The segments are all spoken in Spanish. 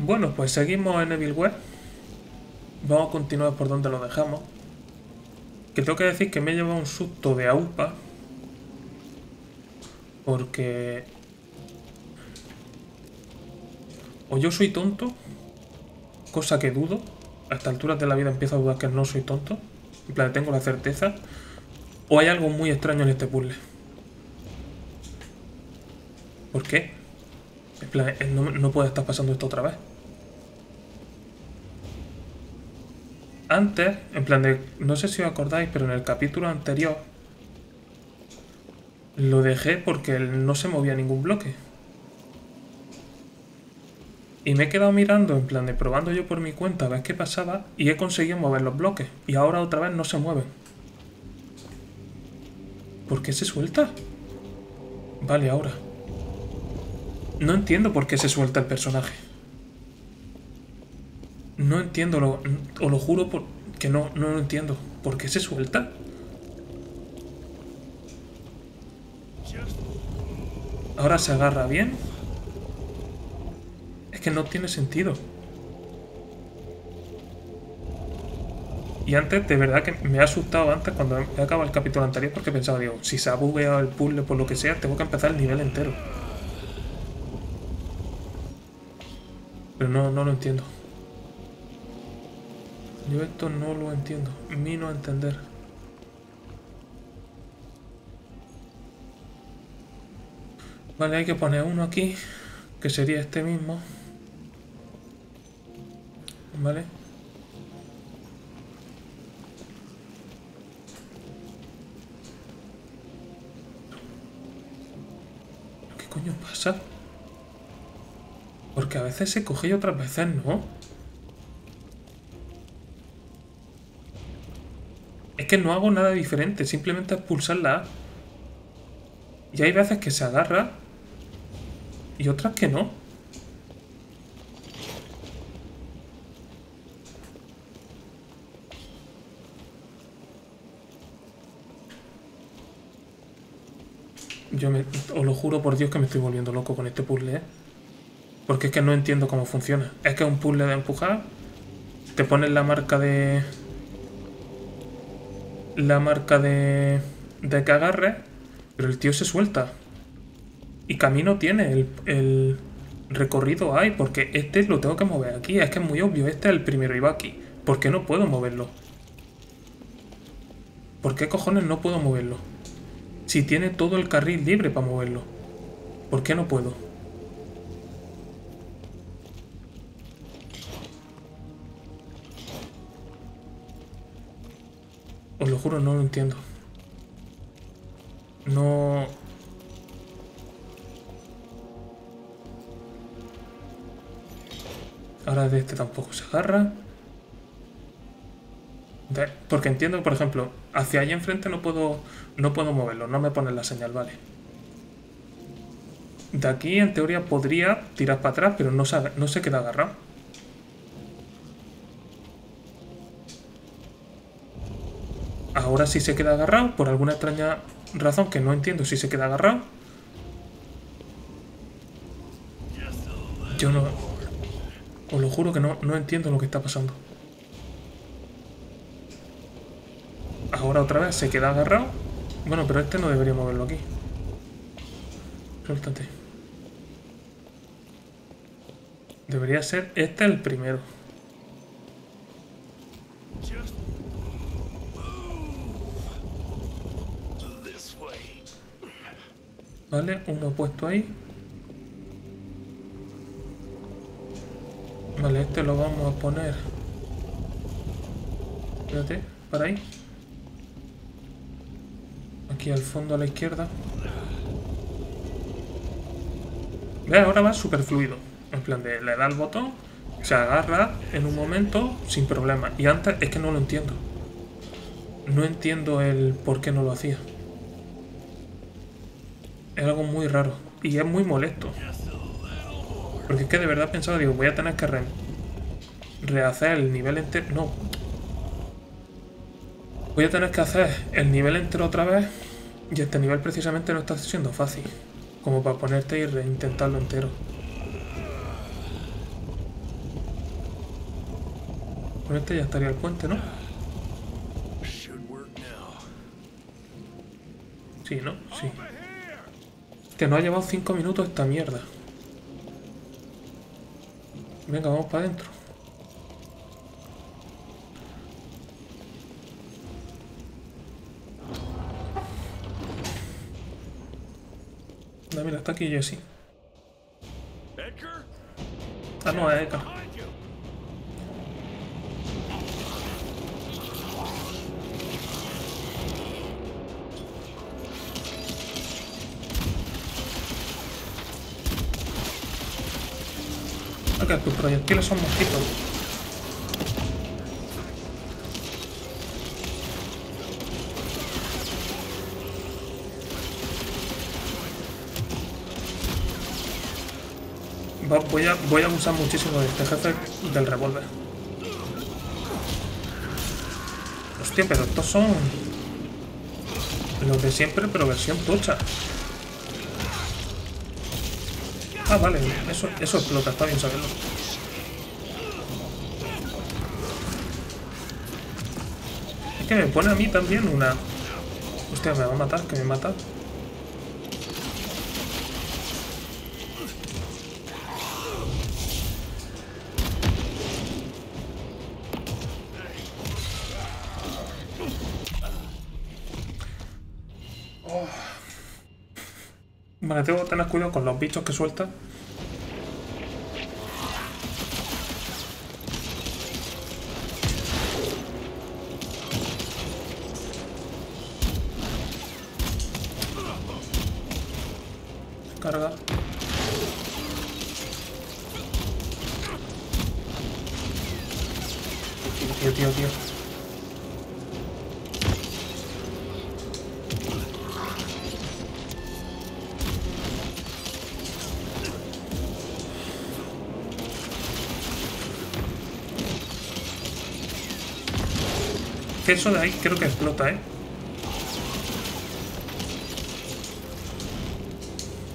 Bueno, pues seguimos en Evil West. Vamos a continuar por donde lo dejamos. Que tengo que decir que me he llevado un susto de aupa. Porque... o yo soy tonto, cosa que dudo. A estas alturas de la vida empiezo a dudar que no soy tonto. En plan, tengo la certeza. O hay algo muy extraño en este puzzle. ¿Por qué? En plan, no puede estar pasando esto otra vez. Antes, en plan de... no sé si os acordáis, pero en el capítulo anterior... lo dejé porque no se movía ningún bloque. Y me he quedado mirando, en plan de probando yo por mi cuenta a ver qué pasaba, y he conseguido mover los bloques. Y ahora otra vez no se mueven. ¿Por qué se suelta? Vale, ahora. No entiendo por qué se suelta el personaje. No entiendo, o lo juro que no lo entiendo. ¿Por qué se suelta? Ahora se agarra bien. Es que no tiene sentido. Y antes, de verdad que me ha asustado antes cuando he acabado el capítulo anterior, porque pensaba, digo, si se ha bugueado el puzzle por lo que sea, tengo que empezar el nivel entero. Pero no lo entiendo. Yo esto no lo entiendo. Mino a entender. Vale, hay que poner uno aquí, que sería este mismo. Vale. ¿Qué coño pasa? Porque a veces se coge y otras veces no. Es que no hago nada diferente, simplemente es pulsar la A. Y hay veces que se agarra y otras que no. Os lo juro por Dios que me estoy volviendo loco con este puzzle, ¿eh? Porque es que no entiendo cómo funciona. Es que es un puzzle de empujar. Te pones la marca de... la marca de que agarres. Pero el tío se suelta. Y camino tiene, el recorrido hay, porque este lo tengo que mover aquí. Es que es muy obvio, este es el primero y va aquí. ¿Por qué no puedo moverlo? ¿Por qué cojones no puedo moverlo? Si tiene todo el carril libre para moverlo. ¿Por qué no puedo? Os lo juro, no lo entiendo. No... ahora de este tampoco se agarra. Porque entiendo, por ejemplo, hacia allá enfrente no puedo moverlo, no me ponen la señal, vale. De aquí, en teoría, podría tirar para atrás, pero no se queda agarrado. Ahora sí se queda agarrado, por alguna extraña razón que no entiendo, si se queda agarrado. Yo no... os lo juro que no entiendo lo que está pasando. Ahora otra vez se queda agarrado. Bueno, pero este no debería moverlo aquí. Suéltate. Debería ser este el primero. Vale, uno puesto ahí. Vale, este lo vamos a poner. Espérate, para ahí. Aquí al fondo a la izquierda. Ve, ahora va súper fluido. En plan de, le da el botón, se agarra en un momento sin problema. Y antes es que no lo entiendo. No entiendo el por qué no lo hacía. Es algo muy raro. Y es muy molesto. Porque es que de verdad pensaba, digo, voy a tener que rehacer el nivel entero. No. Voy a tener que hacer el nivel entero otra vez. Y este nivel precisamente no está siendo fácil. Como para ponerte y reintentarlo entero. Con este ya estaría el puente, ¿no? Sí, ¿no? Sí. Hostia, nos ha llevado 5 minutos esta mierda. Venga, vamos para adentro. No, mira, está aquí Jesse. Ah, no, es Eka. Que tus proyectiles son mosquitos. Voy a abusar muchísimo de este jefe del revólver. Hostia, pero estos son los de siempre, pero versión tocha. Ah, vale, eso explota, está bien saberlo. Es que me pone a mí también una... Hostia, me va a matar, que me mata. Vale, tengo que tener cuidado con los bichos que suelta. Carga. Tío. Eso de ahí creo que explota, ¿eh?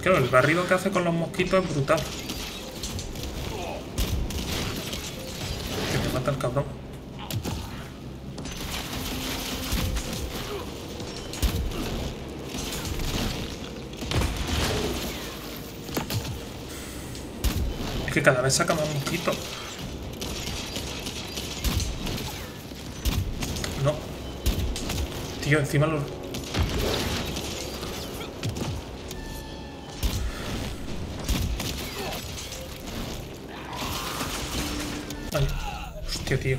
Claro, el barrido que hace con los mosquitos es brutal. Que me mata el cabrón. Es que cada vez saca más mosquitos. Tío, encima lo... Ay. Hostia, tío.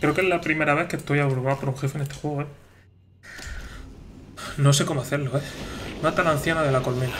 Creo que es la primera vez que estoy abrumado por un jefe en este juego, ¿eh? No sé cómo hacerlo, ¿eh? Mata a la anciana de la colmena.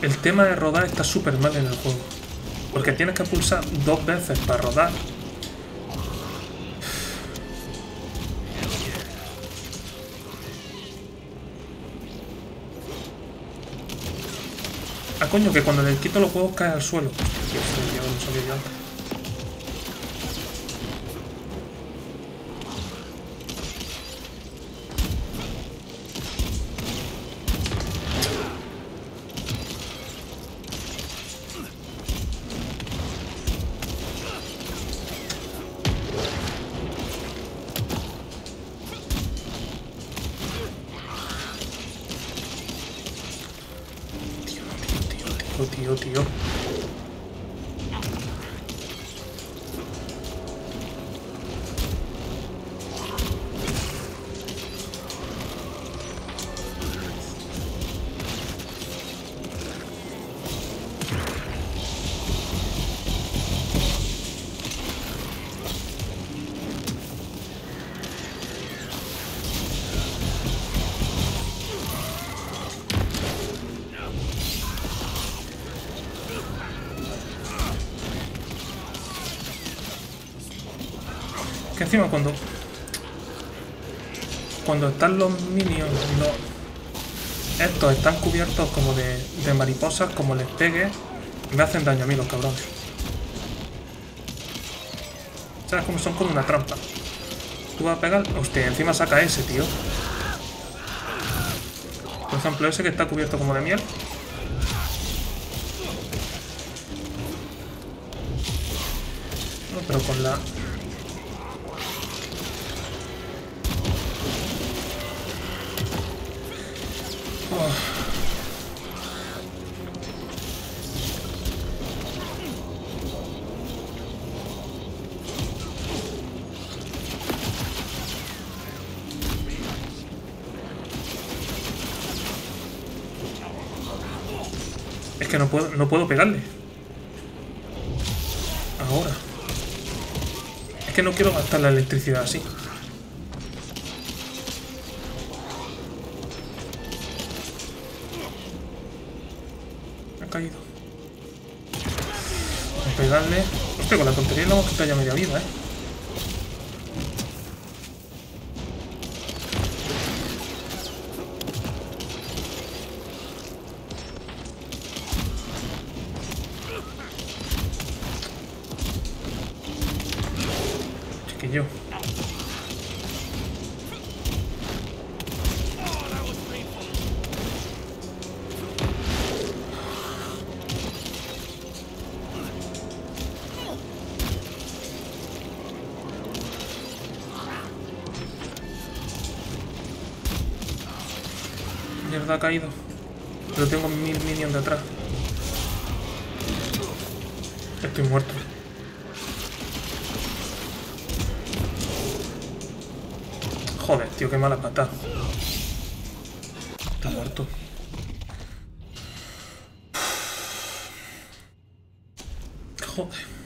El tema de rodar está súper mal en el juego, porque tienes que pulsar 2 veces para rodar. Ah, coño, que cuando le quito los huevos cae al suelo. Tío. Que encima cuando están los minions, estos están cubiertos como de mariposas, como les pegue, me hacen daño a mí los cabrones. ¿Sabes cómo son? Como una trampa. Tú vas a pegar... Hostia, encima saca ese, tío. Por ejemplo, ese que está cubierto como de miel. No, pero con la... Es que no puedo pegarle. Ahora. Es que no quiero gastar la electricidad así. Me ha caído. Voy a pegarle. Hostia, con la tontería le hemos quitado ya media vida, Ha caído, pero tengo 1000 minions de atrás. Estoy muerto. Joder, tío, qué mala patada. Está muerto. Joder.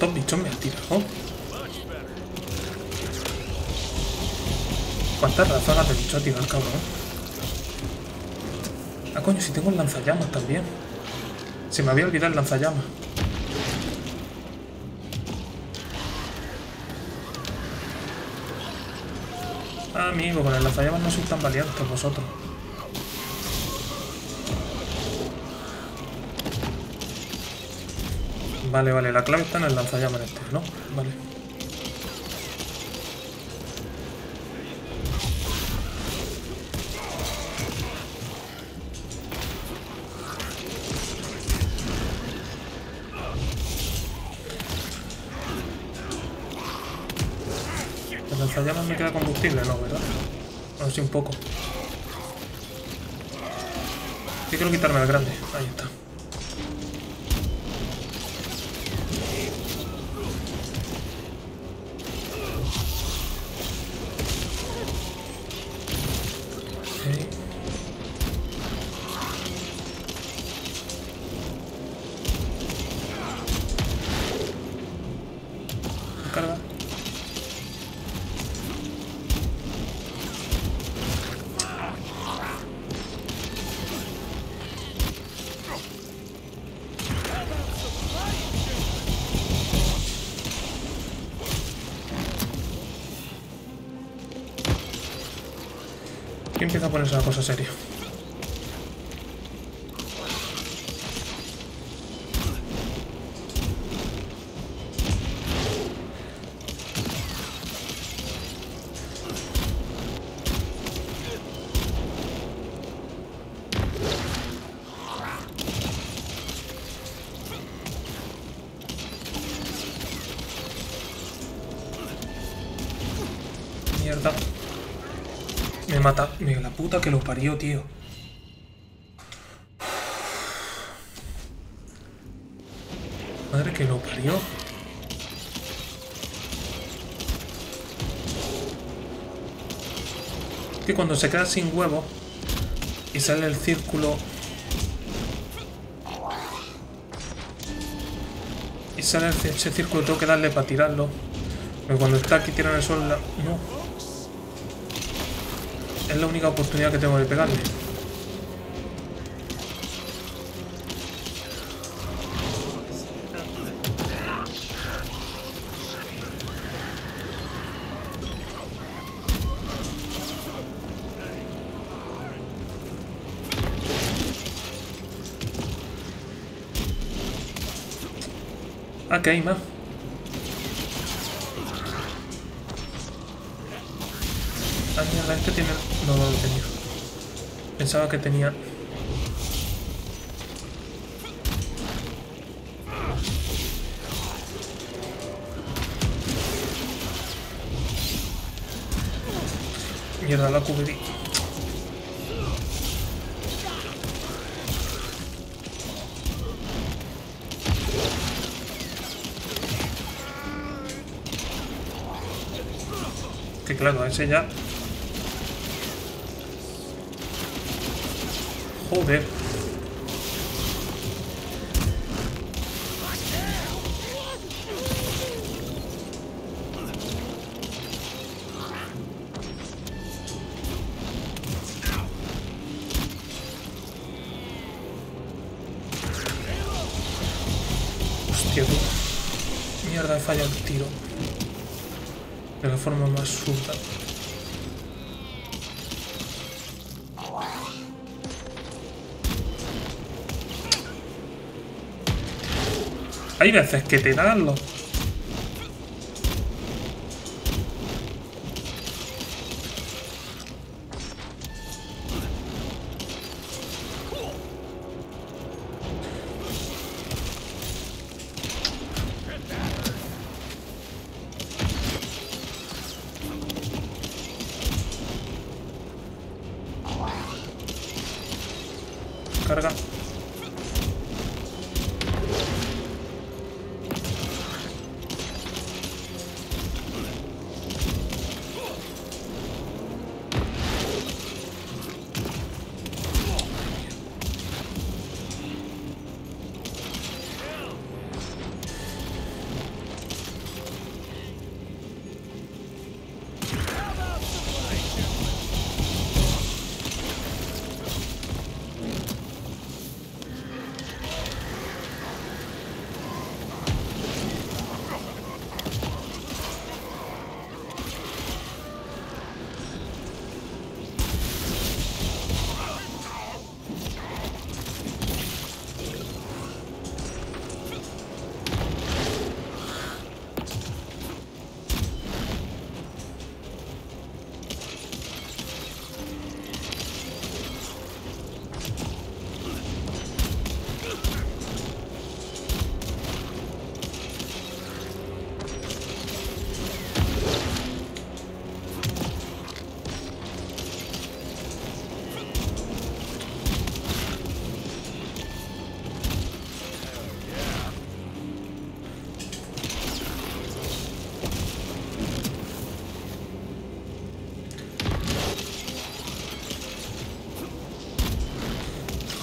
¿Cuántos bichos me has tirado? ¿Cuántas ráfagas de bichos ha tirado el cabrón? Ah, coño, si tengo el lanzallamas también. Se me había olvidado el lanzallamas. Ah, amigo, con el lanzallamas no sois tan valientes vosotros. Vale, vale, la clave está en el lanzallamas este, ¿no? Vale. El lanzallamas me queda combustible, ¿no? ¿Verdad? Bueno, sí, un poco. Sí, quiero quitarme el grande. Ahí está. Aquí empieza a ponerse la cosa seria. Mierda. Me mata. Mira, la puta que lo parió, tío. Madre que lo parió. Es que cuando se queda sin huevo y sale el círculo... pisar ese círculo tengo que darle para tirarlo. Porque cuando está aquí tirando el sol... No. Es la única oportunidad que tengo de pegarle. Ah, que hay más. Ah, mierda, este tiene... No, no lo tenía. Pensaba que tenía... Mierda, la cubrí. Que claro, ese ya... Joder. Hostia, tú. Mierda, he fallado el tiro. De la forma más absurda. Hay veces que te dan los... Carga.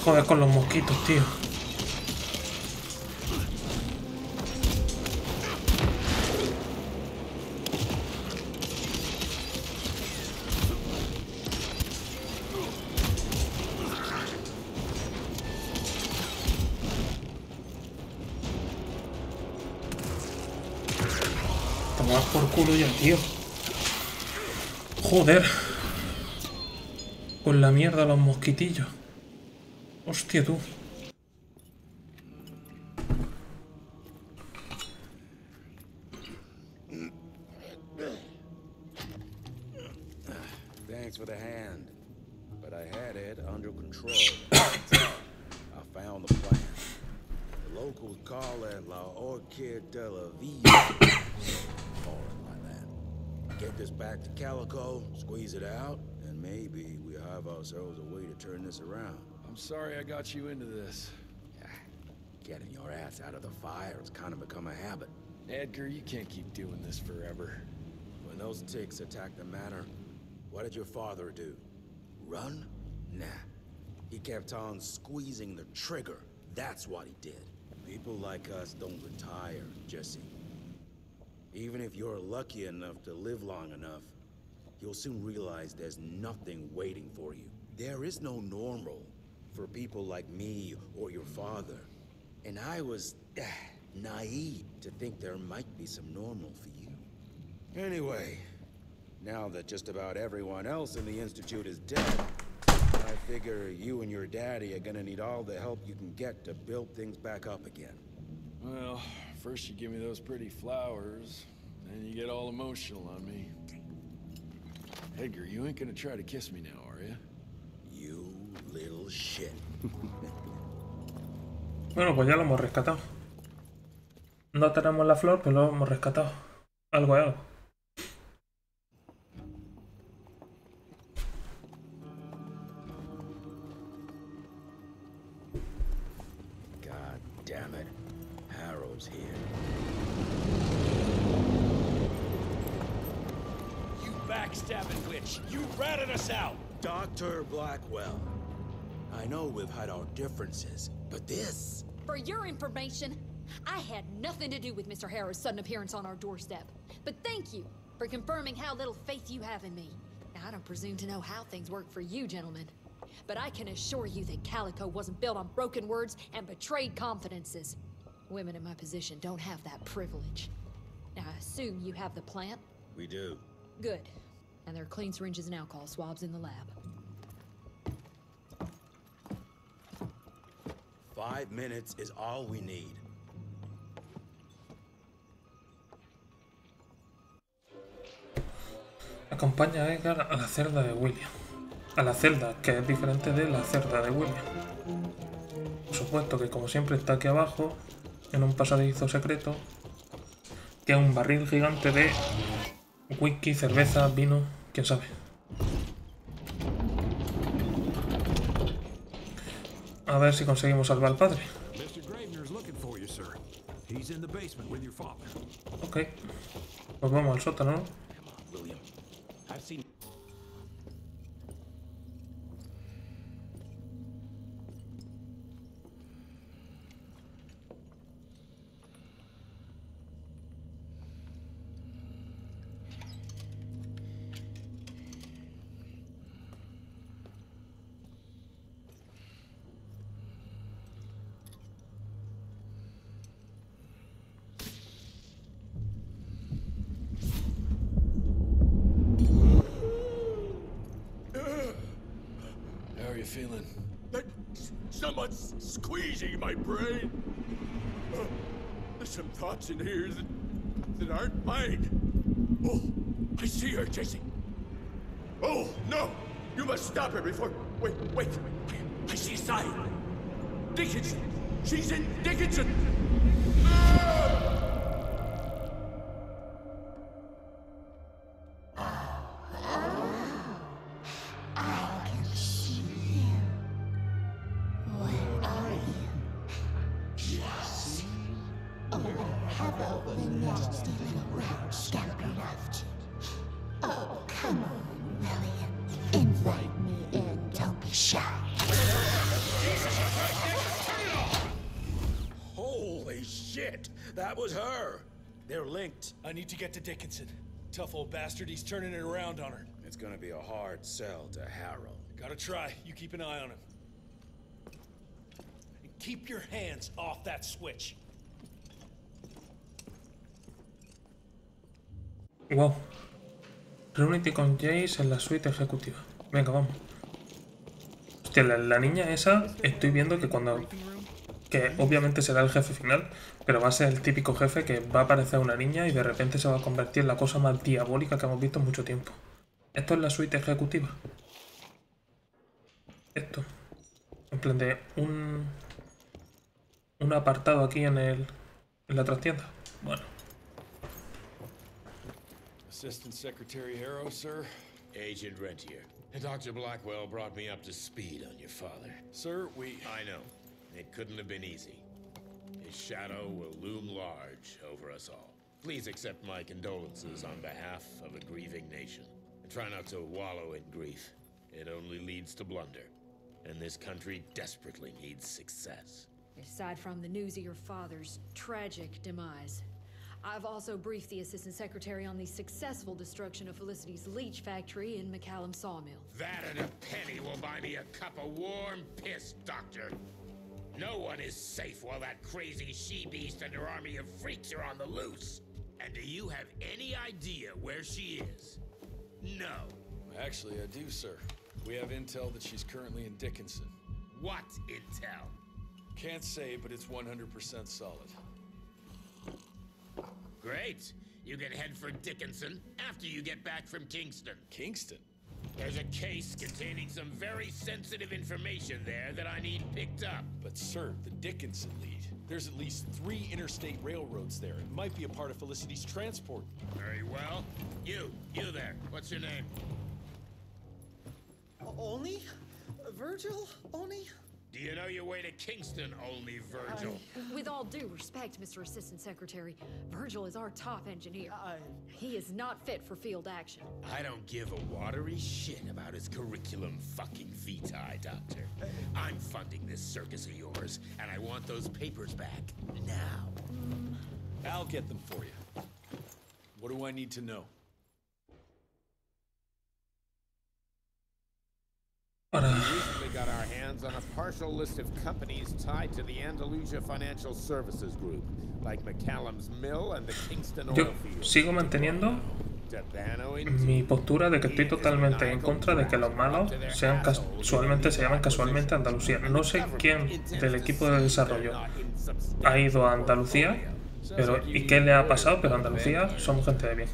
Joder con los mosquitos, tío. Tomad por culo ya, tío. Joder. Con la mierda los mosquitillos. Hostia, tú. Thanks for the hand, but I had it under control. I found the plan. The locals call it La Orchid de la Villa. Like that. Get this back to Calico, squeeze it out, and maybe we have ourselves a way to turn this around. I'm sorry I got you into this. Yeah, getting your ass out of the fire has kind of become a habit. Edgar, you can't keep doing this forever. When those ticks attacked the manor, what did your father do? Run? Nah. He kept on squeezing the trigger. That's what he did. People like us don't retire, Jesse. Even if you're lucky enough to live long enough, you'll soon realize there's nothing waiting for you. There is no normal for people like me or your father. And I was naive to think there might be some normal for you. Anyway, now that just about everyone else in the Institute is dead, I figure you and your daddy are gonna need all the help you can get to build things back up again. Well, first you give me those pretty flowers, then you get all emotional on me. Edgar, you ain't gonna try to kiss me now, are you? You little shit. Bueno, pues ya lo hemos rescatado. No tenemos la flor, pero lo hemos rescatado. Algo es algo. God damn it. Harrow's here. You backstabbing witch. You ratted us out. Doctor Blackwell. I know we've had our differences, but this... For your information, I had nothing to do with Mr. Harrow's sudden appearance on our doorstep. But thank you for confirming how little faith you have in me. Now, I don't presume to know how things work for you, gentlemen. But I can assure you that Calico wasn't built on broken words and betrayed confidences. Women in my position don't have that privilege. Now, I assume you have the plant? We do. Good. And there are clean syringes and alcohol swabs in the lab. 5 minutes is all we need. Acompaña a Edgar a la celda de William. A la celda, que es diferente de la celda de William. Por supuesto que, como siempre, está aquí abajo, en un pasadizo secreto, que es un barril gigante de whisky, cerveza, vino, quién sabe. A ver si conseguimos salvar al padre. Ok. Pues vamos al sótano. Feeling? Someone's squeezing my brain. There's some thoughts in here that aren't mine. Oh, I see her, Jesse. Oh, no! You must stop her before... Wait. I see a sign. Dickinson. She's in Dickinson. No! I need to get to Dickinson. Tough old bastard, he's turning it around on her. It's gonna be a hard sell to Harold. Gotta try. You keep an eye on him. And keep your hands off that switch. Wow. Reúnete con Jace en la suite ejecutiva. Venga, vamos. Hostia, la niña esa, estoy viendo que cuando... que obviamente será el jefe final, pero va a ser el típico jefe que va a aparecer una niña y de repente se va a convertir en la cosa más diabólica que hemos visto en mucho tiempo. Esto es la suite ejecutiva. Esto. En plan de un apartado aquí en la trastienda. Bueno. Assistant Secretary Harrow, sir. Agent Rentier. Dr. Blackwell brought me up to speed on your father. Sir, we... I know. It couldn't have been easy. His shadow will loom large over us all. Please accept my condolences on behalf of a grieving nation. Try not to wallow in grief. It only leads to blunder. And this country desperately needs success. aside from the news of your father's tragic demise. I've also briefed the Assistant Secretary on the successful destruction of Felicity's leech factory in McCallum Sawmill. That and a penny will buy me a cup of warm piss, Doctor. No one is safe while that crazy she-beast and her army of freaks are on the loose. And do you have any idea where she is? No. Actually, I do, sir. We have intel that she's currently in Dickinson. What intel? Can't say, but it's 100% solid. Great. You can head for Dickinson after you get back from Kingston. Kingston? There's a case containing some very sensitive information there that I need picked up. But sir, the Dickinson lead. There's at least 3 interstate railroads there. It might be a part of Felicity's transport. Very well. You there. What's your name? Olney? Virgil Olney? Do you know your way to Kingston, Olney, Virgil? With all due respect, Mr. Assistant Secretary, Virgil is our top engineer. He is not fit for field action. I don't give a watery shit about his curriculum fucking vitae, Doctor. I'm funding this circus of yours, and I want those papers back now. I'll get them for you. What do I need to know? We recently got our hands on a partial list of companies tied to the Andalusia Financial Services Group, like McCallum's Mill and the Kingston Oil Field. Yo sigo manteniendo mi postura de que estoy totalmente en contra de que los malos sean casualmente, se llaman casualmente Andalucía. No sé quién del equipo de desarrollo ha ido a Andalucía, pero ¿y qué le ha pasado? Pero Andalucía somos gente de bien.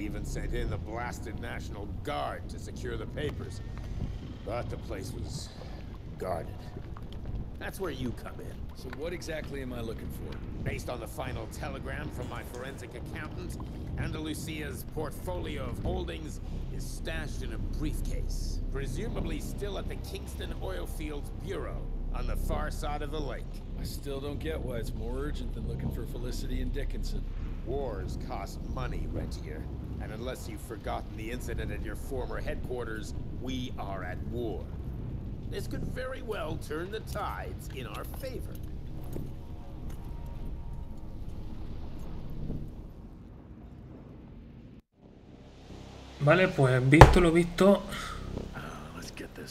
Even sent in the blasted National Guard to secure the papers, but the place was guarded. That's where you come in. So what exactly am I looking for? Based on the final telegram from my forensic accountant, Andalusia's portfolio of holdings is stashed in a briefcase, presumably still at the Kingston Oil Fields Bureau on the far side of the lake. I still don't get why it's more urgent than looking for Felicity and Dickinson. Wars cost money, Rentier. And unless you've forgotten the incident at your former headquarters, we are at war. This could very well turn the tides in our favor. Vale, pues visto lo visto,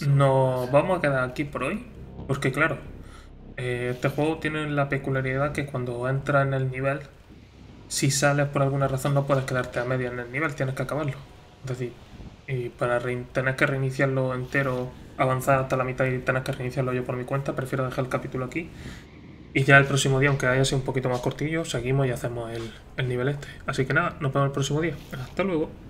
nos vamos a quedar aquí por hoy. Porque claro, este juego tiene la peculiaridad que cuando entra en el nivel, si sales por alguna razón no puedes quedarte a media en el nivel, tienes que acabarlo. Es decir, y para tener que reiniciarlo entero, avanzar hasta la mitad y tener que reiniciarlo yo por mi cuenta, prefiero dejar el capítulo aquí. Y ya el próximo día, aunque haya sido un poquito más cortillo, seguimos y hacemos el nivel este. Así que nada, nos vemos el próximo día. Hasta luego.